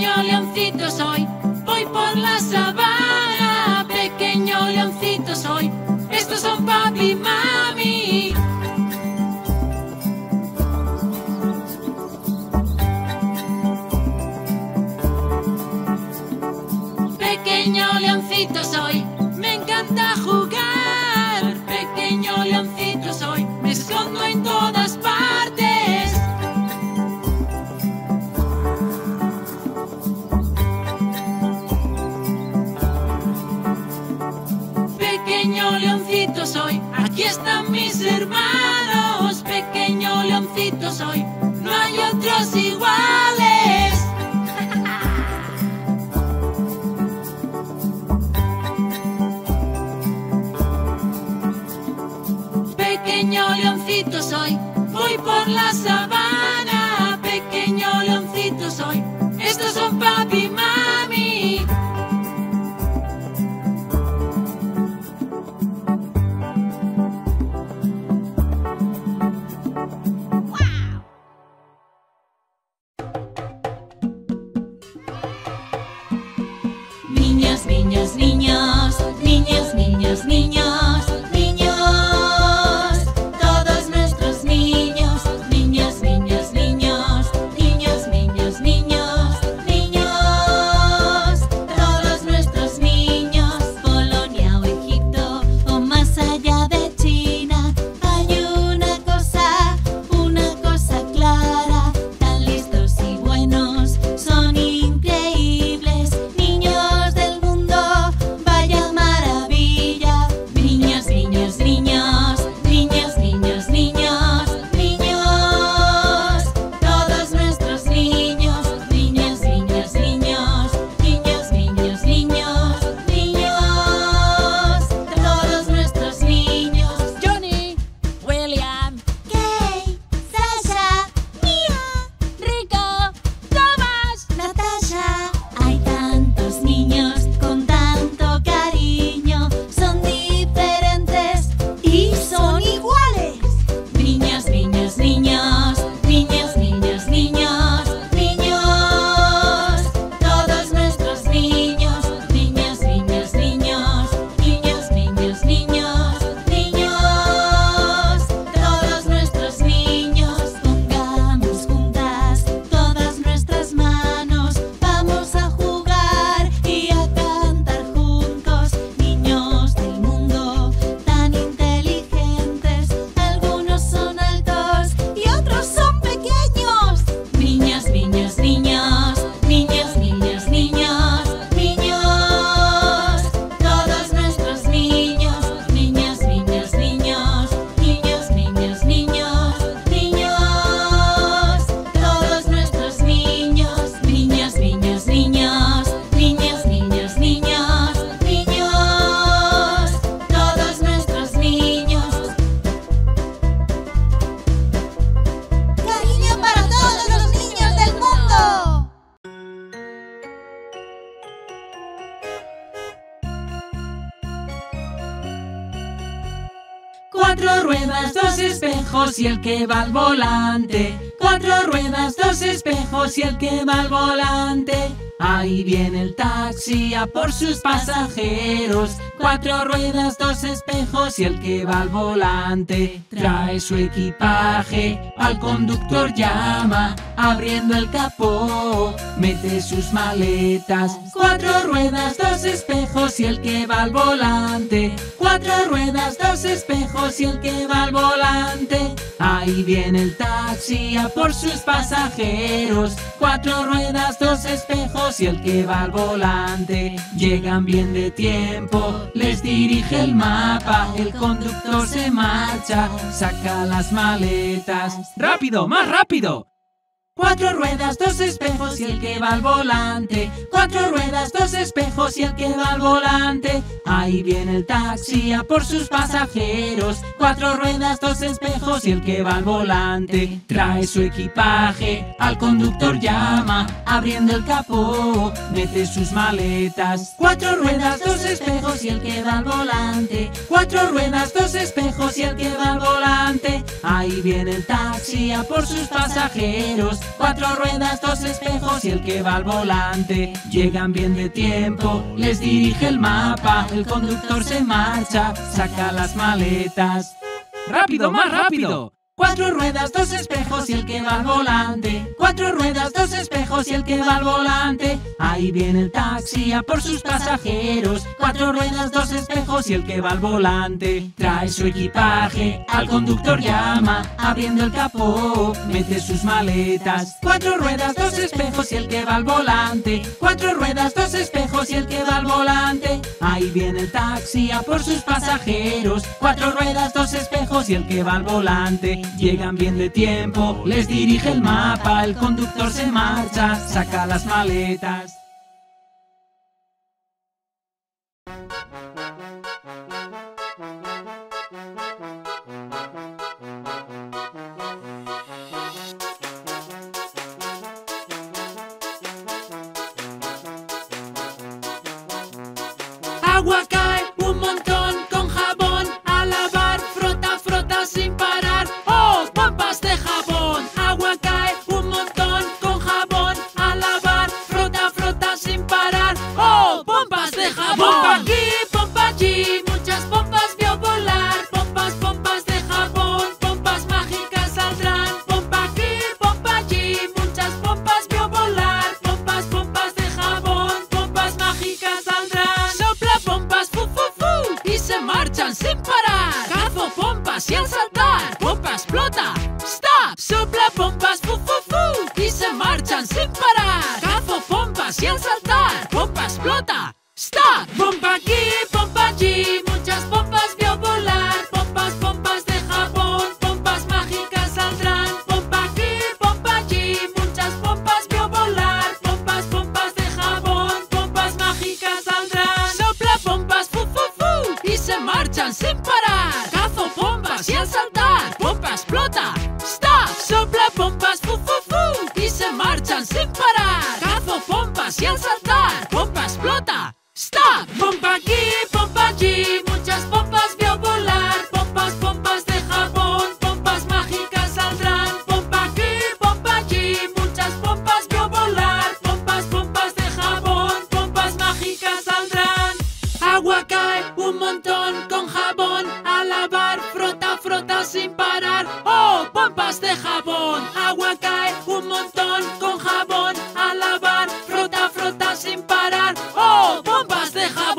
Pequeño leoncito soy, voy por la sabana. Pequeño leoncito soy, estos son papi y mami. Pequeño leoncito soy, me encanta jugar. Pequeño leoncito soy, me escondo en todas partes. Pequeño leoncito soy, aquí están mis hermanos. Pequeño leoncito soy, no hay otros iguales. Pequeño leoncito soy, voy por la sabana. Pequeño leoncito soy, estos son papi y mami. Niños, niños, niños, niños, niños, niños, todos nuestros niños, niños, niños, niños, niños, niños, niños, niños, todos nuestros niños. Polonia o Egipto o más allá de China, hay una cosa clara, tan listos y buenos son increíbles. Cuatro ruedas, dos espejos y el que va al volante. Cuatro ruedas, dos espejos y el que va al volante. Ahí viene el taxi a por sus pasajeros. Cuatro ruedas, dos espejos y el que va al volante. Trae su equipaje, al conductor llama, abriendo el capó, mete sus maletas. Cuatro ruedas, dos espejos y el que va al volante. Cuatro ruedas, dos espejos y el que va al volante. Ahí viene el taxi a por sus pasajeros. Cuatro ruedas, dos espejos y el que va al volante. Llegan bien de tiempo, les dirige el mapa. El conductor se marcha, saca las maletas. ¡Rápido, más rápido! Cuatro ruedas, dos espejos y el que va al volante. Cuatro ruedas, dos espejos y el que va al volante. Ahí viene el taxi a por sus pasajeros. Cuatro ruedas, dos espejos y el que va al volante. Trae su equipaje, al conductor llama, abriendo el capó, mete sus maletas. Cuatro ruedas, dos espejos y el que va al volante. Cuatro ruedas, dos espejos y el que va al volante. Ahí viene el taxi a por sus pasajeros. llantas, 4 ruedas, 2 espejos y el que va al volante. Llegan bien de tiempo, les dirige el mapa, el conductor se marcha, saca las maletas. ¡Rápido, más rápido! 4 ruedas, 2 espejos y el que va al volante. 4 ruedas, 2 espejos y el que va al volante. Ahí viene el taxi a por sus pasajeros. 4 ruedas, 2 espejos y el que va al volante. Trae su equipaje, al conductor llama, abriendo el capó, mete sus maletas. 4 ruedas, 2 espejos y el que va al volante. 4 ruedas, 2 espejos y el que va al volante. Ahí viene el taxi a por sus pasajeros. 4 ruedas, 2 espejos y el que va al volante. Llegan bien de tiempo, les dirige el mapa, el conductor se marcha, saca las maletas. Agua cae un montón con jabón, a lavar, frota, frota sin parar. ¡Oh, pompas de jabón! Agua cae un montón con jabón, a lavar, frota, frota sin parar. ¡Oh, pompas de jabón! ¡Pompa aquí, pompa allí! Muchas pompas vio volar. Pompas, pompas de jabón, pompas mágicas saldrán. Pompa aquí, pompa allí, muchas pompas vio volar. Pompas, pompas de jabón, pompas mágicas saldrán. Y se marchan sin parar. Cazo pompas y al saltar, pompa explota, ¡stop! Sopla pompas, fu, fu, fu. Y se marchan sin parar. Cazo pompas y al saltar, pompa explota, ¡stop! Pompa aquí, pompa allí, muchas pompas vio volar. Pompas, pompas de jabón, pompas mágicas saldrán. Pompa aquí, pompa allí, muchas pompas vio volar. Pompas, pompas de jabón, pompas mágicas saldrán. Sopla pompas, fu, fu, fu. Y se marchan sin parar. Cazo pompas y al saltar, pompa explota, ¡stop! Sopla pompas, fu, fu, fu. Y se marchan sin parar. Cazo pompas y al saltar, pompa explota, ¡stop! Pompa aquí, pompa allí, muchas pompas vio volar. Pompas, pompas de jabón, pompas mágicas saldrán. Pompa aquí, pompa allí, muchas pompas vio volar. Pompas, pompas de jabón, pompas mágicas saldrán. Agua cae un montón con jabón, a lavar, frota, frota sin parar. ¡Oh, pompas de jabón! Agua cae un montón con jabón, a lavar, frota, frota sin parar. ¡Oh, pompas de jabón!